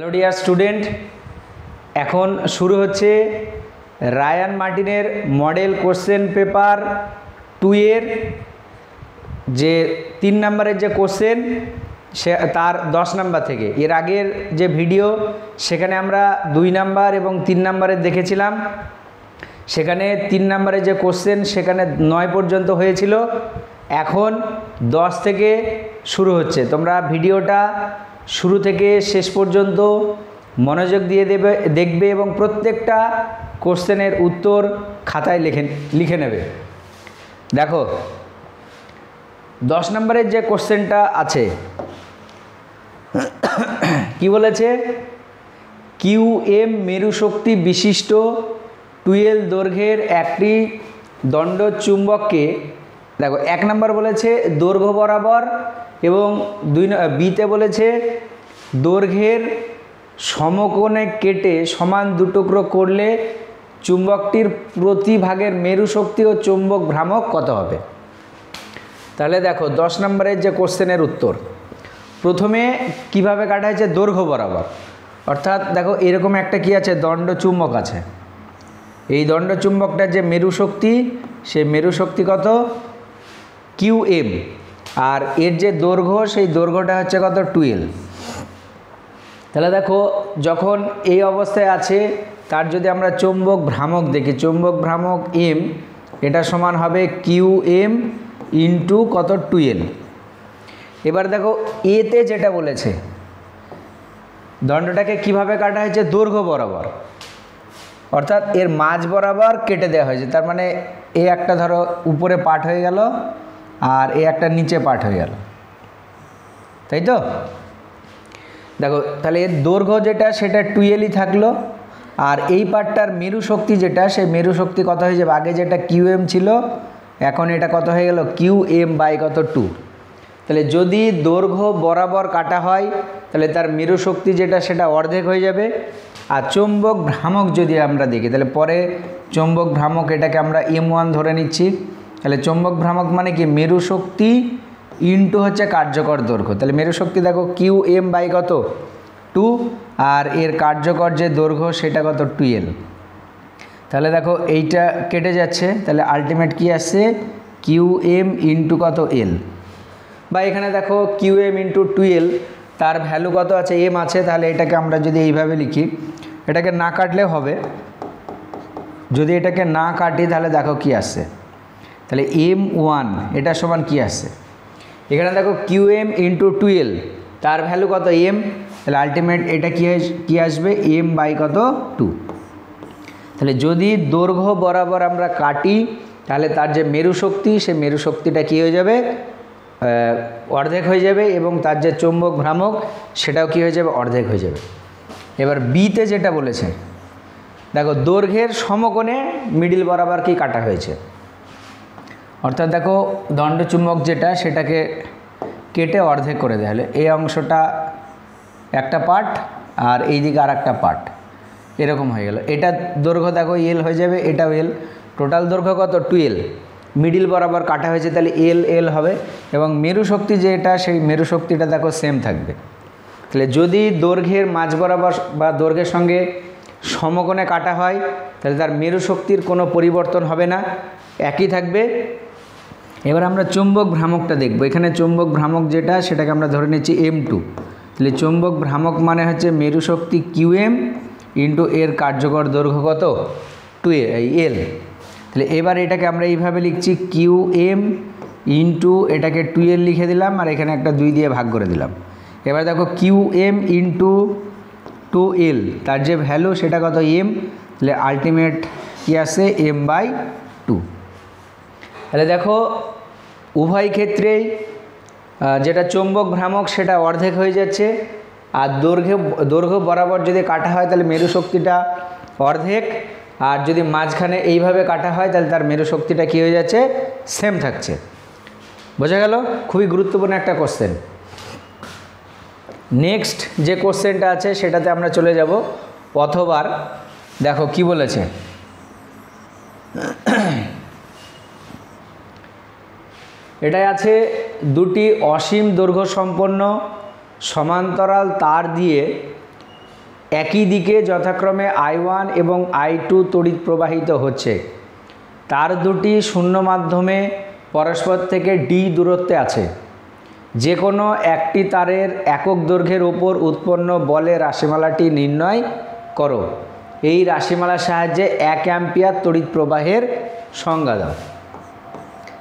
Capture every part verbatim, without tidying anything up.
Hello dear student एखन शुरू होच्छे रायन मार्टिनेर मॉडल क्वेश्चन पेपर टू एर जे तीन नम्बरेर जे क्वेश्चन से तार दस नम्बर थेके एर आगेर जे भिडियो सेखाने आमरा दुई नम्बर एबं तीन नम्बरेर देखेछिलाम सेखाने तीन नम्बरेर जे क्वेश्चन सेखाने नय पर्यन्त हयेछिलो एखन दस थेके शुरू होच्छे तोमरा भिडियोटा शुरू थेके शेष पर्यन्त मनोयोग दिए देबे देखबे एबं प्रत्येकटा कोश्चेनेर उत्तर खाताय लिखे लिखे नेबे। देखो दस नम्बरेर जे कोश्चेनटा आछे कि बोलेछे किউ एम मेरुशक्ति विशिष्ट टुएल दैर्घ्येर एकटी दंड चुम्बकके देखो एक नम्बर बोलेछे दैर्घ्य बराबर एवं दुई बीते बोलेछे दैर्घ्येर समकोणे केटे समान दुटुकरो करले चुम्बकटिर प्रतिभागेर मेरुशक्ति और चुम्बक भ्रामक कत हबे। ताहले देखो दस नम्बरेर जे कोश्चेनेर उत्तर प्रथमे किभाबे काटा हयेछे दैर्घ्य बराबर अर्थात देखो एरकम एकटा कि आछे दंड चुम्बक आछे एई दंड चुम्बकटार जे मेरुशक्ति सेई मेरुशक्ति कत किউ एम और एर जे दैर्घ्य से दैर्घ्यटा हच्छे कत टुएल्व। ताहले देखो जखन एई अवस्थाय आछे तार जोदि आमरा चुम्बक भ्रामक देखी चुम्बक भ्रामक एम एटा समान हबे किউ एम इंटू कत टुएल्व। एबार देखो एते जेटा बोलेछे दंडटाके किभाबे काटा हयेछे दैर्घ्य बराबर अर्थात एर माझ बराबर केटे देওয়া হয়েছে তার মানে এই একটা ধরো উপরে পাঠ হয়ে গেল আর এই একটা নিচে পাঠ হয়ে গেল তাই তো। দেখো তাহলে এর দৈর্ঘ্য যেটা সেটা টুয়েলভ ই থাকলো আর এই পাঠটার মেরু শক্তি যেটা সেই মেরু শক্তি কত হয়ে যাবে আগে যেটা কিউ এম ছিল এখন এটা কত হয়ে গেল কিউ এম বাই কত টু। তাহলে যদি দৈর্ঘ্য বরাবর কাটা হয় তাহলে তার মেরু শক্তি যেটা সেটা অর্ধেক হয়ে যাবে আর চুম্বক ভ্রামক যদি আমরা দেখি তাহলে পরে চুম্বক ভ্রামক এটাকে আমরা এম ওয়ান ধরে নিচ্ছি তাহলে চুম্বক ভ্রামক মানে কি মেরু শক্তি ইনটু হচ্ছে কার্যকর দৈর্ঘ্য তাহলে মেরু শক্তি দেখো কিউ এম বাই কত টু আর এর কার্যকর যে দৈর্ঘ্য সেটা কত টুয়েলভ। তাহলে দেখো এইটা কেটে যাচ্ছে তাহলে আলটিমেট কি আসছে কিউ এম ইনটু কত এল বা এখানে দেখো কিউ এম ইনটু টুয়েলভ তার ভ্যালু কত আছে এম আছে তাহলে এটাকে আমরা যদি এইভাবে লিখি এটাকে না কাটলেও হবে যদি এটাকে না কাটি তাহলে দেখো কি আসছে তাহলে এম ওয়ান এটা সমান কি আসছে এখানে দেখো কিউ এম ইন্টু টুয়েলভ তার ভ্যালু কত এম তাহলে আলটিমেট এটা কি কি আসবে এম বাই কত টু। তাহলে যদি দৈর্ঘ্য বরাবর আমরা কাটি তাহলে তার যে মেরু শক্তি সে মেরু শক্তিটা কি হয়ে যাবে অর্ধেক হয়ে যাবে এবং তার যে চুম্বক ভ্রামক সেটাও কি হয়ে যাবে অর্ধেক হয়ে যাবে। এবার বিতে যেটা বলেছে দেখো দৈর্ঘ্যের সমকোণে মিডল বরাবর কি কাটা হয়েছে অর্থাৎ দেখো দণ্ডচুম্বক যেটা সেটাকে কেটে অর্ধেক করে দেওয়া হলো এই অংশটা একটা পার্ট আর এই দিকে আর একটা পার্ট এরকম হয়ে গেল এটা দৈর্ঘ্য দেখো এল হয়ে যাবে এটাও এল টোটাল দৈর্ঘ্য কত টুয়েলভ মিডল বরাবর কাটা হয়েছে তাহলে এল এল হবে এবং মেরু শক্তি যে এটা সেই মেরু শক্তিটা দেখো সেম থাকবে। তাহলে যদি দৈর্ঘ্যের মাঝ বরাবর বা দৈর্ঘ্যের সঙ্গে সমকোণে কাটা হয় তাহলে তার মেরু শক্তির কোনো পরিবর্তন হবে না একই থাকবে। এবার আমরা চুম্বক ভ্রামকটা দেখব এখানে চুম্বক ভ্রামক যেটা সেটাকে আমরা ধরে নিচ্ছি এম টু তাহলে চুম্বক ভ্রামক মানে হচ্ছে মেরু শক্তি কিউ এম ইন্টু এর কার্যকর দৈর্ঘ্য কত টু এল। তাহলে এবার এটাকে আমরা এইভাবে লিখছি কিউ এম ইন্টু এটাকে টু এল লিখে দিলাম আর এখানে একটা দুই দিয়ে ভাগ করে দিলাম। এবার দেখো Q M into two L তার যে ভ্যালু সেটা কত এম তাহলে আলটিমেট কী আসে এম বাই টু। তাহলে দেখো উভয় ক্ষেত্রেই যেটা চুম্বক ভ্রামক সেটা অর্ধেক হয়ে যাচ্ছে আর দৈর্ঘ্য দৈর্ঘ্য বরাবর যদি কাটা হয় তাহলে মেরু শক্তিটা অর্ধেক আর যদি মাঝখানে এইভাবে কাটা হয় তাহলে তার মেরু শক্তিটা কী হয়ে যাচ্ছে সেম থাকছে। বোঝা গেল খুবই গুরুত্বপূর্ণ একটা কোশ্চেন। নেক্সট যে কোশ্চেনটা আছে সেটাতে আমরা চলে যাব অথবার দেখো কি বলেছে এটাই আছে দুটি অসীম দৈর্ঘ্য সম্পন্ন সমান্তরাল তার দিয়ে একই দিকে যথাক্রমে আই ওয়ান এবং আই টু তড়িৎ প্রবাহিত হচ্ছে। তার দুটি শূন্য মাধ্যমে পরস্পর থেকে d দূরত্বে আছে। যে কোনো একটি তারের একক দৈর্ঘ্যের উপর উৎপন্ন বলের রাশিমালাটি নির্ণয় করো। এই রাশিমালার সাহায্যে এক অ্যাম্পিয়ার তড়িৎ প্রবাহের সংজ্ঞা দাও।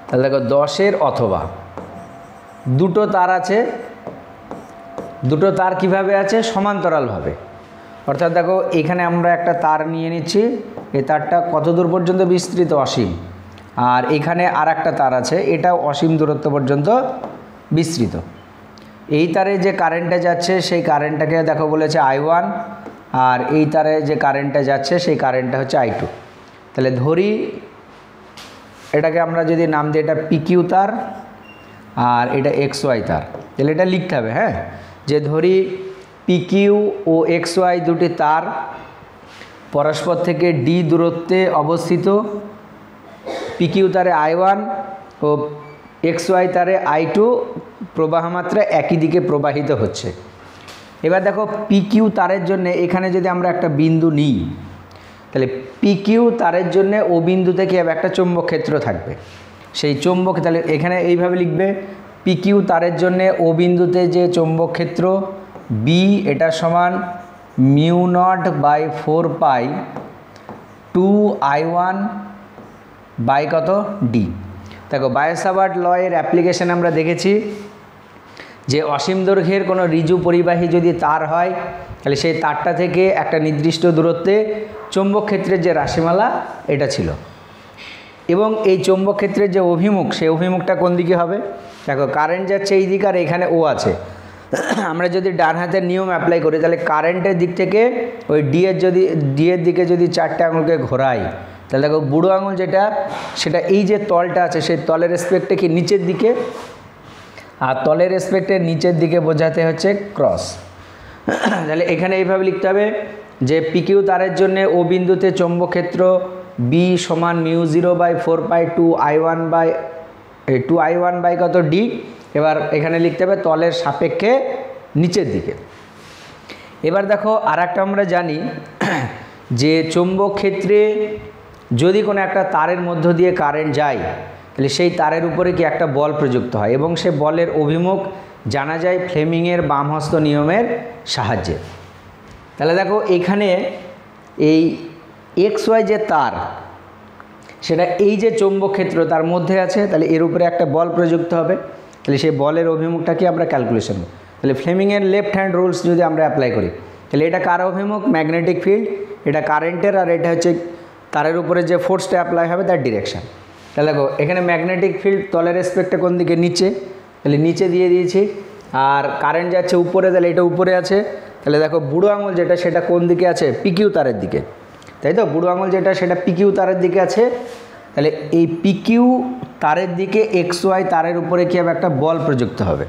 তাহলে দেখো দশের অথবা দুটো তার আছে, দুটো তার কিভাবে আছে? সমান্তরালভাবে। অর্থাৎ দেখো এখানে আমরা একটা তার নিয়ে নিচ্ছি, এই তারটা কত দূর পর্যন্ত বিস্তৃত? অসীম। আর এখানে আর একটা তার আছে, এটাও অসীম দূরত্ব পর্যন্ত বিস্তৃত। এই তারে যে কারেন্টটা যাচ্ছে সেই কারেন্টটাকে দেখো বলেছে আই ওয়ান, আর এই তারে যে কারেন্টটা যাচ্ছে সেই কারেন্টটা হচ্ছে আই টু। তাহলে ধরি এটাকে আমরা যদি নাম দিই এটা পি কিউ তার আর এটা এক্স ওয়াই তার। তাহলে এটা লিখতে হবে, হ্যাঁ, যে ধরি পি কিউ ও এক্স ওয়াই দুটি তার পরস্পর থেকে d দূরত্বে অবস্থিত। পি কিউ তারে আই ওয়ান ও এক্স ওয়াই তারে আই টু প্রবাহমাত্রা একই দিকে প্রবাহিত হচ্ছে। এবার দেখো পি কিউ তারের জন্য এখানে যদি আমরা একটা বিন্দু নিই, তাহলে পি কিউ তারের জন্য ও বিন্দুতে কি হবে? একটা চৌম্বক ক্ষেত্র থাকবে। সেই চৌম্বক, তাহলে এখানে এইভাবে লিখবে পি কিউ তারের জন্য ও বিন্দুতে যে চৌম্বক ক্ষেত্র B, এটা সমান mu naught by four pi two I one by কত ডি। দেখো বায়োসাভার্ট ল এর অ্যাপ্লিকেশন আমরা দেখেছি যে অসীম দৈর্ঘ্যের কোনো ঋজু পরিবাহী যদি তার হয় তাহলে সেই তারটা থেকে একটা নির্দিষ্ট দূরত্বে চৌম্বক ক্ষেত্রের যে রাশিমালা এটা ছিল, এবং এই চৌম্বক ক্ষেত্রের যে অভিমুখ সেই অভিমুখটা কোন দিকে হবে? দেখো কারেন্ট যাচ্ছে এই দিকে আর এখানে ও আছে। আমরা যদি ডান হাতের নিয়ম অ্যাপ্লাই করি তাহলে কারেন্টের দিক থেকে ওই ডি এর যদি ডি এর দিকে যদি চারটে আঙুলকে ঘোরাই, তাহলে দেখো বুড়ো আঙুল যেটা সেটা এই যে তলটা আছে সেই তলের রেসপেক্টে কি নিচের দিকে, আর তলের রেসপেক্টে নিচের দিকে বোঝাতে হচ্ছে ক্রস। তাহলে এখানে এইভাবে লিখতে হবে যে পি কিউ তারের জন্য ও বিন্দুতে চৌম্বকক্ষেত্র B সমান mu zero by four pi two I one by two I one by কত ডি। এবার এখানে লিখতে হবে তলের সাপেক্ষে নিচের দিকে। এবার দেখো আর একটা আমরা জানি যে চৌম্বক ক্ষেত্রে যদি কোনো একটা তারের মধ্য দিয়ে কারেন্ট যায় তাহলে সেই তারের উপরে কি একটা বল প্রযুক্ত হয়, এবং সে বলের অভিমুখ জানা যায় ফ্লেমিংয়ের বামহস্ত নিয়মের সাহায্যে। তাহলে দেখো এখানে এই এক্স ওয়াই যে তার সেটা এই যে চৌম্বক ক্ষেত্র তার মধ্যে আছে, তাহলে এর উপরে একটা বল প্রযুক্ত হবে, তাহলে সেই বলের অভিমুখটাকে আমরা ক্যালকুলেশন করি। তাহলে ফ্লেমিংয়ের লেফট হ্যান্ড রুলস যদি আমরা অ্যাপ্লাই করি তাহলে এটা কার অভিমুখ? ম্যাগনেটিক ফিল্ড, এটা কারেন্টের, আর এটা হচ্ছে তারের উপরে যে ফোর্সটা অ্যাপ্লাই হবে তার ডিরেকশান। তাহলে দেখো এখানে ম্যাগনেটিক ফিল্ড তলের রেসপেক্টে কোন দিকে? নিচে, তাহলে নিচে দিয়ে দিয়েছি। আর কারেন্ট যাচ্ছে উপরে, তাহলে এটা উপরে আছে। তাহলে দেখো বুড়ো আঙুল যেটা সেটা কোন দিকে আছে? পি কিউ তারের দিকে, তাই তো? বুড়ো আঙুল যেটা সেটা পি কিউ তারের দিকে আছে। তাহলে এই পি কিউ তারের দিকে এক্স ওয়াই তারের উপরে কি হবে? একটা বল প্রযুক্ত হবে।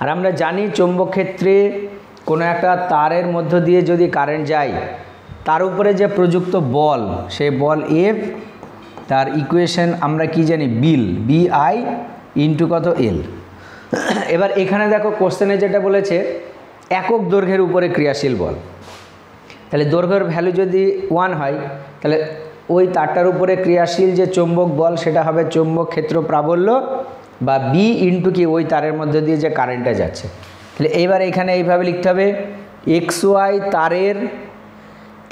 আর আমরা জানি চৌম্বক ক্ষেত্রে কোনো একটা তারের মধ্য দিয়ে যদি কারেন্ট যায় তার উপরে যে প্রযুক্ত বল সেই বল F, তার ইকুয়েশন আমরা কি জানি? বিল বি আই ইন্টু কত এল। এবার এখানে দেখো কোশ্চেনে যেটা বলেছে একক দৈর্ঘ্যের উপরে ক্রিয়াশীল বল, তাহলে দৈর্ঘ্যের ভ্যালু যদি ওয়ান হয় তাহলে ওই তারটার উপরে ক্রিয়াশীল যে চৌম্বক বল সেটা হবে চৌম্বক ক্ষেত্র প্রাবল্য বা বি ইন্টু কি ওই তারের মধ্যে দিয়ে যে কারেন্টটা যাচ্ছে। তাহলে এইবার এখানে এইভাবে লিখতে হবে এক্স ওয়াই তারের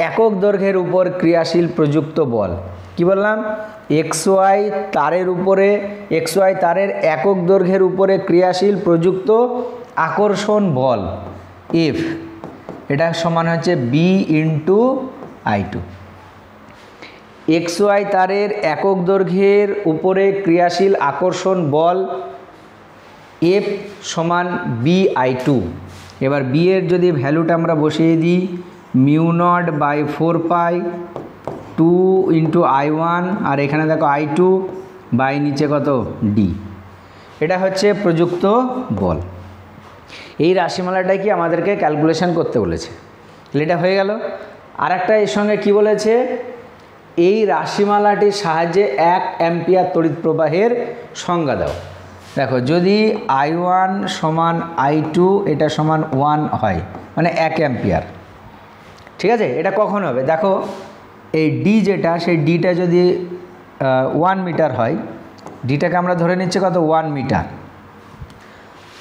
একক দৈর্ঘ্যের উপর ক্রিয়াশীল প্রযুক্ত বল। কি বললাম? এক্স ওয়াই তারের উপরে এক্স ওয়াই তারের একক দৈর্ঘ্যের উপরে ক্রিয়াশীল প্রযুক্ত আকর্ষণ বল এফ, এটা সমান হচ্ছে B into I two. X Y তারের একক দৈর্ঘ্যের উপরে ক্রিয়াশীল আকর্ষণ বল এফ সমান বি আই টু। এবার বি এর যদি ভ্যালুটা আমরা বসিয়ে দিই mu naught by four pi two into I one, আর এখানে দেখো আই টু বাই নিচে কত ডি, এটা হচ্ছে প্রযুক্ত বল। এই রাশিমালাটাই কি আমাদেরকে ক্যালকুলেশন করতে বলেছে, এটা হয়ে গেল। আর একটা এর সঙ্গে কি বলেছে? এই রাশিমালাটির সাহায্যে এক অ্যাম্পিয়ার তড়িৎ প্রবাহের সংজ্ঞা দাও। দেখো যদি আই ওয়ান সমান আই টু এটা সমান ওয়ান হয় মানে এক অ্যাম্পিয়ার, ठीक है ये कখন হবে देखो ये डी जेटा से डिटा जदि वन मीटार है डिटा के आमरा धरे निच्छे कत वन मीटार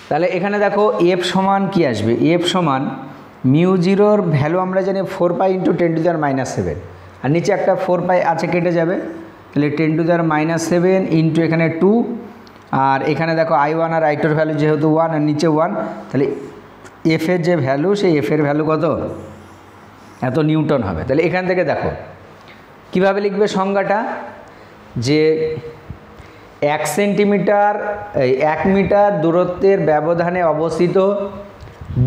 ताहले एखाने देखो एफ समान कि आसबे एफ समान मिउ जिरोर भ्यालू आमरा जानी four pi into ten to the minus seven और नीचे एक फोर पाई आछे केटे जाबे ताहले ten to the minus seven into एखाने टू और एखाने देखो आई वन और आई टूर भ्यालू जेहेतु वन और नीचे वन ताहले एफर जो भ्यालू से एफर भ्यालू कत एत निউটন हबे ताहले एखान थेके देखो किभाबे लिखबे संज्ञाटा जे एक सेंटीमिटार एक मीटार दूरत्वेर व्यवधाने अवस्थित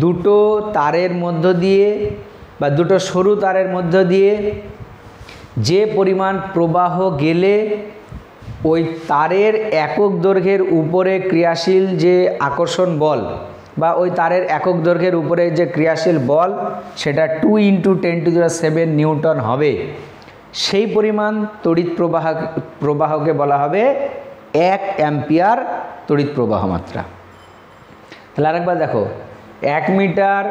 दुटो तारेर मध्य दिए बा दुटो सरु तारेर मध्य दिए जे परिमाण प्रवाह गेले ओई तारेर एकक दैर्घ्येर उपरे क्रियाशील जे आकर्षण बल बा ओई तारेर एकक दैर्घ्येर उपरे जे क्रियाशील बल सेटा two into ten to the seven newton हबे सेई परिमाण तड़ित प्रवाह प्रवाह के बला हबे एक एम्पियर तड़ित प्रवाह मात्रा। ताहले आरेकबार देखो एक मीटार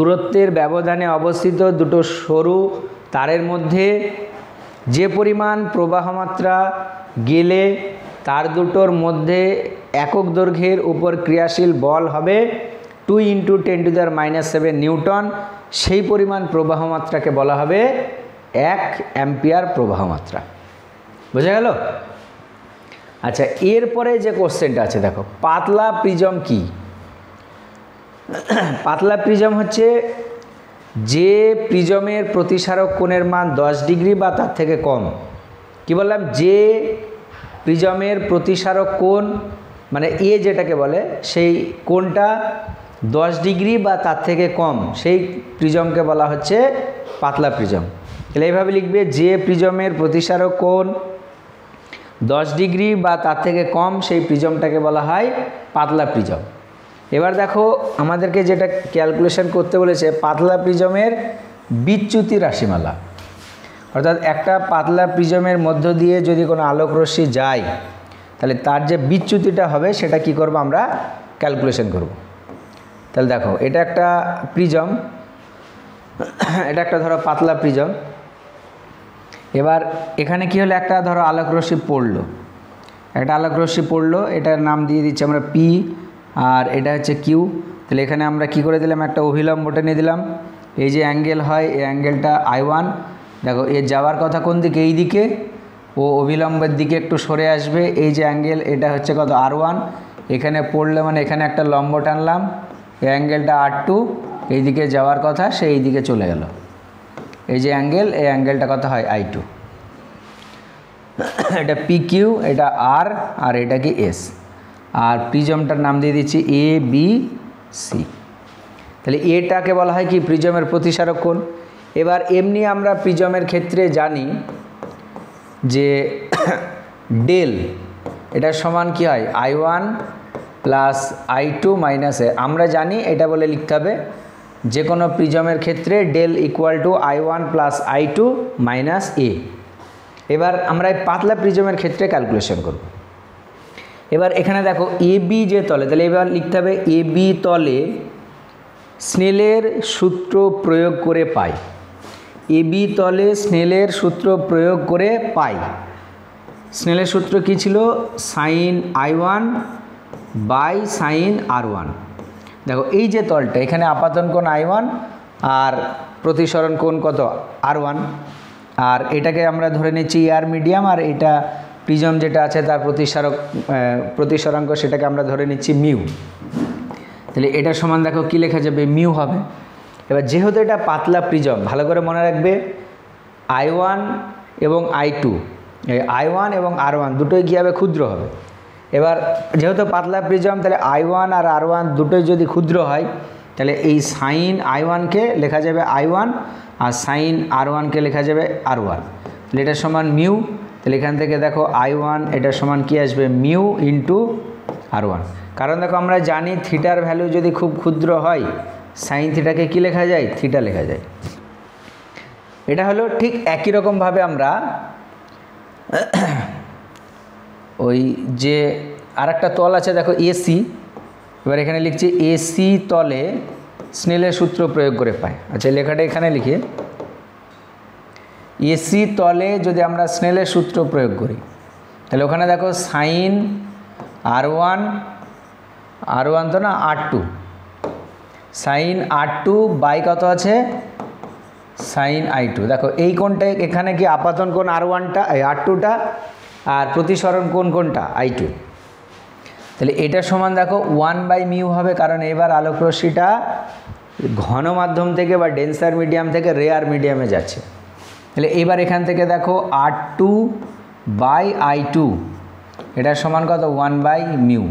दूरत्वेर व्यवधाने अवस्थित दुटो सरु तारेर मध्य जे परिमाण प्रवाह मात्रा गेले तार दुटोर मध्य एकक दैर्घ्येर ऊपर क्रियाशील बल हबे two into ten to the minus seven newton सेई परिमाण प्रवाह मात्रा के बला हबे एक एम्पियर प्रवाह मात्रा। बुझा गेल? अच्छा एरपरे जो कोश्चेन आछे देखो पातला प्रिजम की पातला प्रिजम होच्छे जे प्रिजमेर प्रतिसारक कोणेर मान दस डिग्री बा तार थेके कम कि बोललाम जे प्रिजमेर प्रतिसारक कोण माने ए जेटाके बोले सेई कोणटा दस डिग्री बा तार थेके कम सेई प्रिजमके बला होच्छे पातला प्रिजम। ताहले एइभाबे लिखबे जे प्रिजमेर प्रतिसारक कोण दस डिग्री बा तार थेके कम सेई प्रिजमटाके बला हय पातला प्रिजम। एबार देखो आमादेरके जेटा क्यालकुलेशन करते बोलेछे पातला प्रिजमेर बिच्युति राशिमाला अर्थात एकटा पातला प्रिजमेर मध्य दिए जदि कोनो आलोक रश्मि जाय ताहले तार जे बिच्युतिटा हबे सेटा कि करब आमरा क्यालकुलेशन करब। ताहले देखो एटा एकटा प्रिजम एटा एकटा धरो पातला प्रिजम एबार एखाने कि हलो एकटा धरो आलोकरश्मि पड़ल एकटा आलोकरश्मि पड़ल एटार नाम दिए दिच्छी आमरा पी और एटा हच्छे किউ ताहले एखाने आमरा कि करे दिलाम एकटा अभिलम्ब टेने दिलाम एइ जे অ্যাঙ্গেল हय एइ অ্যাঙ্গেলটা आई वन देखो एर जावार कथा कोन दिके एइ दिके ओ अभिलम्बेर दिके एकटु सरे आसबे एइ जे অ্যাঙ্গেল एटा हच्छे कत आर वन एखाने पड़ले माने एखाने एकटा लम्ब टानलाम एइ অ্যাঙ্গেলটা आर टू एइ दिके जावार कथा सेइ दिके चले गेल এই যে অ্যাঙ্গেল এই অ্যাঙ্গেলটা কত হয় आई टू এটা पी क्यू এটা R আর এটা কি S আর প্রিজমটার নাম দিয়ে দিচ্ছি A B C। তাহলে এটাকে বলা হয় কি প্রিজমের প্রতিসারক কোণ। এবার এমনি আমরা প্রিজমের ক্ষেত্রে জানি যে ডেল এটা সমান কি হয় I one plus I two minus আমরা জানি এটা বলে লিখতে হবে जे कोनो प्रिजमेर क्षेत्रे del equal to I one plus I two minus A. एबार आमरा पातला प्रिजमेर क्षेत्रे क्यालकुलेशन करब। एबार एखाने देखो ए बी जे तले ताहले एबार लिखते हबे ए बी तले स्नेलेर सूत्र प्रयोग करे पाई ए बी तले स्नेलेर सूत्र प्रयोग करे पाई स्नेलेर सूत्र कि छिलो sine I one by sine R one. देखो ये तलटा एखे आपातन कोण आई वन और प्रतिसरण कोण कत आर वन और एटाके आमरा धरे नेछि आर मीडियम और एटा प्रिजम जेटा आछे तार प्रतिसरक प्रतिसरांक सेटाके आमरा धरे नेछि मिउ। ताहले एटार समान देखो कि लेखा जाबे मिउ हबे। एबार जेहेतु एटा पातला प्रिजम भालो करे मने राखबे आई वन एबं आई टू आई वन एबं आर वन दुटोई कि हबे क्षुद्र हबे। एबार जेहेतु पातला प्रिजम ताहले आई वन और आर वन दुटोई जदि क्षुद्र हय ताहले एई साइन आई वन के लेखा जाबे आई वन और साइन आर वन के लेखा जाबे आर वन ताहले एटा समान मिउ। ताहले एखान थेके देखो आई वन एटार समान कि आसबे मिउ इंटू आर वन कारण देखो आमरा जानि थीटार भ्यालू जदि खूब क्षुद्र हय साइन थीटाके कि लेखा जाय थीटा लेखा जाय। एटा हलो ठीक एकई रकम भावे आमरा ওই যে আরেকটা তল আছে দেখো এসি এবার এখানে লিখছি এসি তলে स्नेलेर सूत्र प्रयोग करे पाई। अच्छा लेखाटा एखाने लिखिए एसी तले यदि आमरा स्नेलेर सूत्र प्रयोग करी ताहले ओखाने देखो sine R one R one तो ना R two sine R two by कत आछे साइन आई टू देखो ये कोणटा एखाने कि आपातन कोण आर वन टा आर टू टा आर प्रतिसरण कोण कोणटा आई टू তাহলে এটা সমান দেখো वन বাই মিউ হবে কারণ এবার আলোক রশ্মিটা ঘন মাধ্যম থেকে বা ডেন্সার মিডিয়াম থেকে রেয়ার মিডিয়ামে যাচ্ছে তাহলে এবার এখান থেকে দেখো R two by I two এটা সমান কত वन বাই মিউ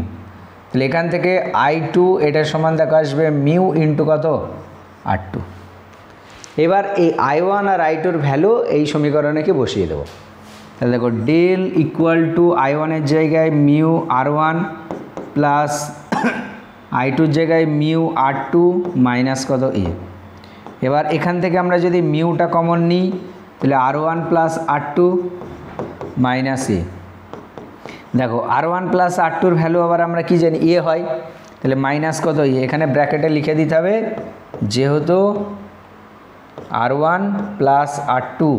তাহলে এখান থেকে আই টু এটা সমান দেখো আসবে মিউ ইনটু কত আর টু এবার এই আই ওয়ান আর আই টু এর ভ্যালু এই সমীকরণে কি বসিয়ে দেব তাহলে দেখো del equal to I one এর জায়গায় mu R one plus I two जगह मिउ आर टू माइनस कत ए एबार एखान थेके आमरा जोदि मिउटा कमन निई ताहले R one plus R two minus A देखो आर वन प्लस आर टूर भैलू आबार आमरा कि जानि ए हय ताहले माइनस कत ए एखाने ब्रैकेटे लिखे दिते हबे जेहेतु R one plus R two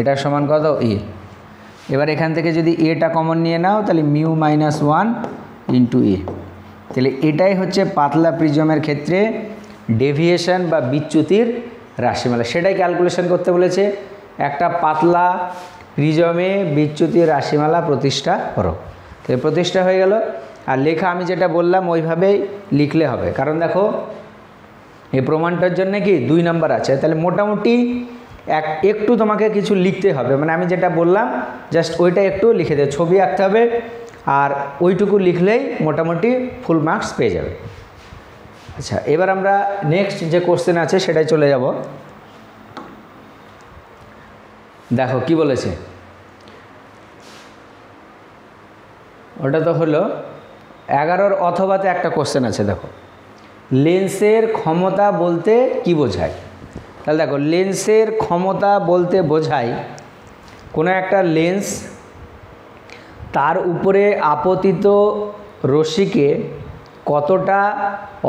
एटार समान कत ए एबार एखान थेके जोदि एटा कमन निये नाओ ताहले mu minus one into A तेल एटाई हे पतला प्रिजमेर क्षेत्र डेभिएशन बा विच्युतिर राशिमाला सेटाई क्यालकुलेशन करते बोलेछे एकटा पतला प्रिजमे विच्युतिर राशिमाला प्रतिष्ठा करो तो प्रतिष्ठा हो गेल और लेखा आमी जेटा बोल्लाम ओइभाबेई लिखले हबे कारण देखो ये प्रमाणटार जन्य कि दुई नम्बर आछे ताहले मोटामुटी एक एकटू तोमाके किछु लिखते हबे माने आमी जेटा बोल्लाम जस्ट ओइटा एकटू लिखे दे छवि आंकते हबे আর ওইটুকু লিখলেই মোটামুটি ফুল মার্কস পেয়ে যাবে। আচ্ছা এবার আমরা নেক্সট যে কোশ্চেন আছে সেটাই চলে যাব। দেখো কি বলেছে ওটা তো হলো এগারোর অথবাতে একটা কোশ্চেন আছে। দেখো লেন্সের ক্ষমতা বলতে কি বোঝায় তাহলে দেখো লেন্সের ক্ষমতা বলতে বোঝায় কোনো একটা লেন্স तार उपरे आपतित रश्मि के कतटा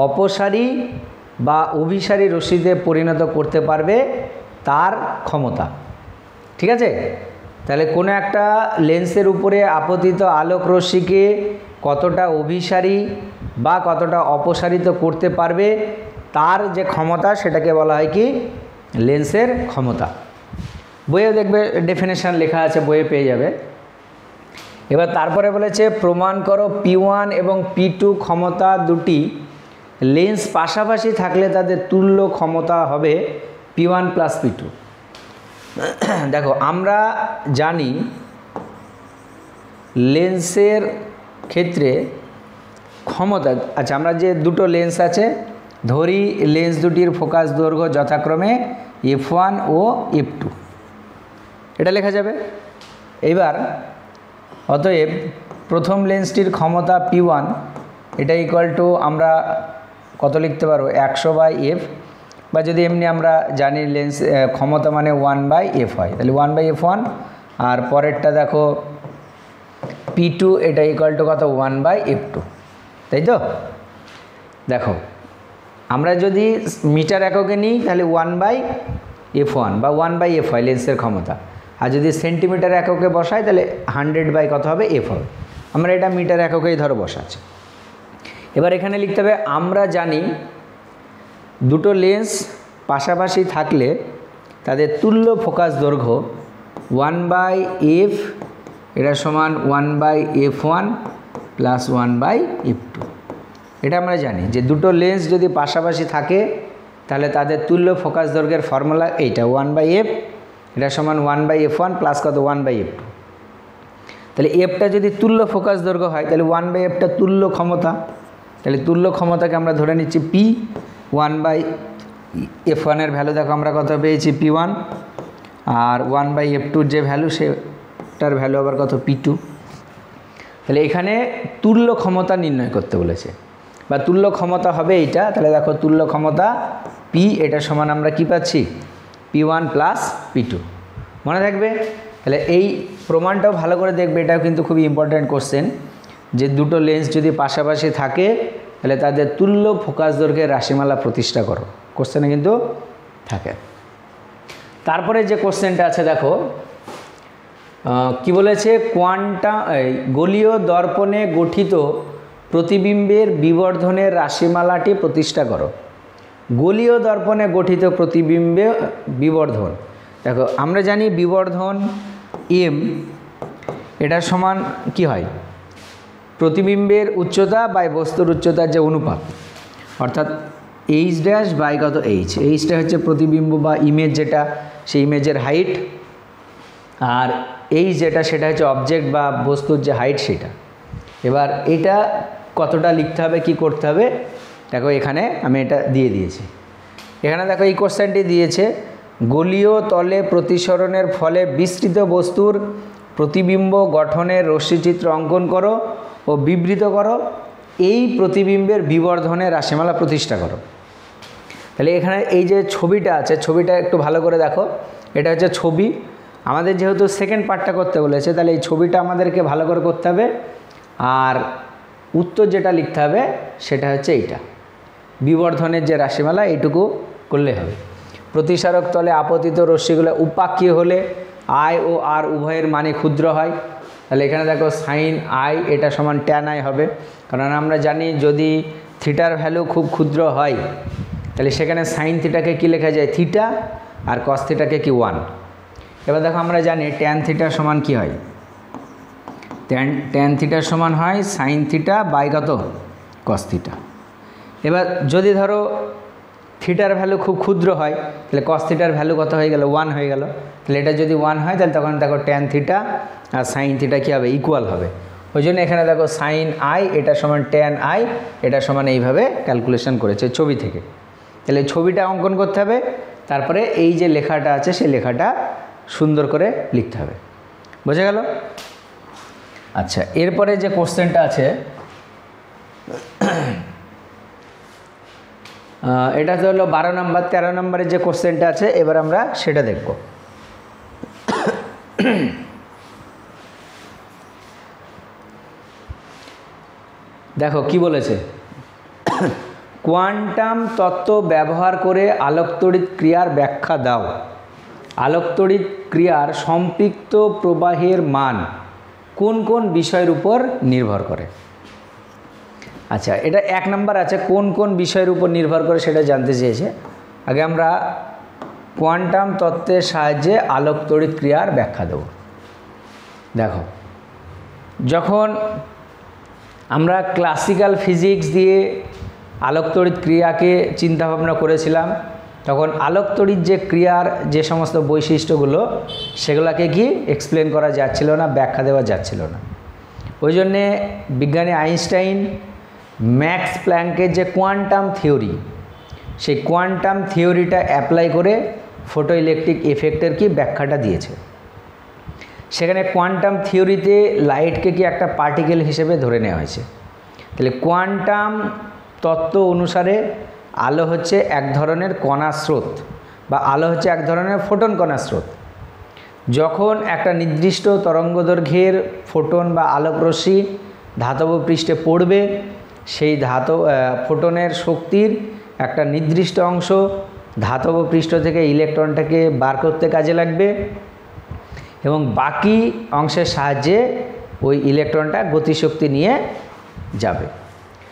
अपसारी बा अभिसारी रश्मिते परिणत करते पारबे तार क्षमता। ठीक है ताहले कोनो एकटा लेंसर उपरे आपतित आलोक रश्मि के कतटा अभिसारी बा कतटा अपसारित करते पारबे तार जे क्षमता सेटाके बला हय कि लेंसर क्षमता। बोये देखबे डेफिनेशन लेखा आछे बोये पेये जाबे। এবার তারপরে বলেছে প্রমাণ করো পি ওয়ান এবং পি টু ক্ষমতা দুটি লেন্স পাশাপাশি থাকলে তাদের তুল্য ক্ষমতা হবে P one plus P two. দেখো আমরা জানি লেন্সের ক্ষেত্রে ক্ষমতা। আচ্ছা আমরা যে দুটো লেন্স আছে ধরি লেন্স দুটির ফোকাস দৈর্ঘ্য যথাক্রমে এফ ওয়ান ও এফ টু এটা লেখা যাবে। এবার অতএব প্রথম লেন্সটির ক্ষমতা পি ওয়ান এটা ইকুয়াল টু আমরা কত লিখতে পারবো একশো বাই এফ বা যদি এমনি আমরা জানি লেন্স ক্ষমতা মানে ওয়ান বাই এফ হয় তাহলে ওয়ান বাই এফ ওয়ান আর পরেরটা দেখো পি টু এটা ইকুয়াল টু কত ওয়ান বাই এফ টু তাই তো। দেখো আমরা যদি মিটার এককে নিই তাহলে ওয়ান বাই এফ ওয়ান বা ওয়ান বাই এফ হয় লেন্সের ক্ষমতা আর যদি সেন্টিমিটার এককে বসাই তাহলে হান্ড্রেড বাই কত হবে এফ হবে। আমরা এটা মিটার এককেই ধরো বসাচ্ছি। এবার এখানে লিখতে হবে আমরা জানি দুটো লেন্স পাশাপাশি থাকলে তাদের তুল্য ফোকাস দৈর্ঘ্য ওয়ান বাই এফ এটা সমান one by F one plus one by F two. এটা আমরা জানি যে দুটো লেন্স যদি পাশাপাশি থাকে তাহলে তাদের তুল্য ফোকাস দৈর্ঘ্যের ফর্মুলা এইটা ওয়ান বাই এফ এটা সমান one by F one plus কত ওয়ান বাই এফ টু। তাহলে এফটা যদি তুল্য ফোকাস দৈর্ঘ্য হয় তাহলে ওয়ান বাই এফটা তুল্য ক্ষমতা তাহলে তুল্য ক্ষমতাকে আমরা ধরে নিচ্ছি পি ওয়ান বাই এফ ওয়ানের ভ্যালু দেখো আমরা কত পেয়েছি পি ওয়ান আর ওয়ান বাই এফ টুর যে ভ্যালু সেটার ভ্যালু আবার কত পি টু। তাহলে এখানে তুল্য ক্ষমতা নির্ণয় করতে বলেছে বা তুল্য ক্ষমতা হবে এইটা। তাহলে দেখো তুল্য ক্ষমতা পি এটা সমান আমরা কী পাচ্ছি P one plus P two মনে থাকবে। তাহলে এই প্রমাণটাও ভালো করে দেখবে এটাও কিন্তু খুবই ইম্পর্ট্যান্ট কোশ্চেন যে দুটো লেন্স যদি পাশাপাশি থাকে তাহলে তাদের তুল্য ফোকাস ধরে রাশিমালা প্রতিষ্ঠা করো। কোশ্চেনে কিন্তু থাকে। তারপরে যে কোশ্চেনটা আছে দেখো কি বলেছে, কোয়ান্টা গোলীয় দর্পণে গঠিত প্রতিবিম্বের বিবর্ধনের রাশিমালাটি প্রতিষ্ঠা করো। গোলীয় দর্পণে গঠিত প্রতিবিম্বে বিবর্ধন, দেখো আমরা জানি বিবর্ধন এম এটার সমান কি হয়, প্রতিবিম্বের উচ্চতা বাই বস্তুর উচ্চতার যে অনুপাত, অর্থাৎ এইচ ড্যাশ বাই কত এইচ, এইচটা হচ্ছে প্রতিবিম্ব বা ইমেজ যেটা সেই ইমেজের হাইট, আর এইচ যেটা সেটা হচ্ছে অবজেক্ট বা বস্তুর যে হাইট সেটা। এবার এটা কতটা লিখতে হবে কি করতে হবে, দেখো এখানে আমি এটা দিয়ে দিয়েছি। এখানে দেখো এই কোশ্চেনটি দিয়েছে, গোলীয় তলে প্রতিসরণের ফলে বিস্তৃত বস্তুর প্রতিবিম্ব গঠনের রশ্মিচিত্র অঙ্কন করো ও বিবৃত করো, এই প্রতিবিম্বের বিবর্ধনের রাশিমালা প্রতিষ্ঠা করো। তাহলে এখানে এই যে ছবিটা আছে ছবিটা একটু ভালো করে দেখো, এটা হচ্ছে ছবি। আমাদের যেহেতু সেকেন্ড পার্টটা করতে বলেছে তাহলে এই ছবিটা আমাদেরকে ভালো করে করতে হবে, আর উত্তর যেটা লিখতে হবে সেটা হচ্ছে এইটা, বিবর্ধনের যে রাশিমালা এইটুকু করলে হবে। প্রতিসারক তলে আপতিত রশ্মিগুলো উপাক্ষীয় হলে আই ও আর উভয়ের মানে ক্ষুদ্র হয়, তাহলে এখানে দেখো সাইন আই এটা সমান ট্যান আই হবে, কারণ আমরা জানি যদি থিটার ভ্যালু খুব ক্ষুদ্র হয় তাহলে সেখানে সাইন থিটাকে কী লেখা যায় থিটা, আর কস থিটাকে কি ওয়ান। এবার দেখো আমরা জানি ট্যান থিটার সমান কি হয়, ট্যান ট্যান থিটার সমান হয় সাইন থিটা বাই কত কস থিটা। এবার যদি ধরো থিটার ভ্যালু খুব ক্ষুদ্র হয় তাহলে কস থিটার ভ্যালু কত হয়ে গেল ওয়ান হয়ে গেল, তাহলে এটা যদি ওয়ান হয় তাহলে তখন দেখো ট্যান থিটা আর সাইন থিটা কী হবে ইকুয়াল হবে। ওই জন্য এখানে দেখো সাইন আই এটা সমান ট্যান আই এটা সমান এইভাবে ক্যালকুলেশন করেছে ছবি থেকে। তাহলে ছবিটা অঙ্কন করতে হবে, তারপরে এই যে লেখাটা আছে সেই লেখাটা সুন্দর করে লিখতে হবে, বোঝা গেল? আচ্ছা এরপরে যে কোশ্চেনটা আছে এটা হলো বারো নম্বর তেরো নম্বরের যে কোশ্চেনটা আছে এবার আমরা সেটা দেখব। দেখো কি বলেছে, কোয়ান্টাম তত্ত্ব ব্যবহার করে আলোকতড়িৎ ক্রিয়ার ব্যাখ্যা দাও। আলোকতড়িৎ ক্রিয়ার সম্পৃক্ত প্রবাহের মান কোন কোন বিষয়ের উপর নির্ভর করে? আচ্ছা এটা এক নম্বর আছে, কোন কোন বিষয়ের উপর নির্ভর করে সেটা জানতে চেয়েছে। আগে আমরা কোয়ান্টাম তত্ত্বের সাহায্যে আলোকতড়িৎ ক্রিয়ার ব্যাখ্যা দেব। দেখো যখন আমরা ক্লাসিক্যাল ফিজিক্স দিয়ে আলোকতড়িৎ ক্রিয়াকে চিন্তাভাবনা করেছিলাম তখন আলোকতড়িৎ যে ক্রিয়ার যে সমস্ত বৈশিষ্ট্যগুলো সেগুলোকে কি এক্সপ্লেন করা যাচ্ছিল না, ব্যাখ্যা দেওয়া যাচ্ছিল না। ওই জন্যে বিজ্ঞানী আইনস্টাইন ম্যাক্স প্ল্যাঙ্কের যে কোয়ান্টাম থিওরি সেই কোয়ান্টাম থিওরিটা অ্যাপ্লাই করে ফটো ইলেকট্রিক এফেক্টের কি ব্যাখ্যাটা দিয়েছে। সেখানে কোয়ান্টাম থিওরিতে লাইটকে কি একটা পার্টিকেল হিসেবে ধরে নেওয়া হয়েছে। তাহলে কোয়ান্টাম তত্ত্ব অনুসারে আলো হচ্ছে এক ধরনের কণা স্রোত বা আলো হচ্ছে এক ধরনের ফোটন কণা স্রোত। যখন একটা নির্দিষ্ট তরঙ্গদৈর্ঘ্যের ফোটন বা আলোকরশ্মি ধাতব পৃষ্ঠে পড়বে সেই ধাতব ফোটনের শক্তির একটা নির্দিষ্ট অংশ ধাতব পৃষ্ঠ থেকে ইলেকট্রনটাকে বার করতে কাজে লাগবে এবং বাকি অংশের সাহায্যে ওই ইলেকট্রনটা গতিশক্তি নিয়ে যাবে।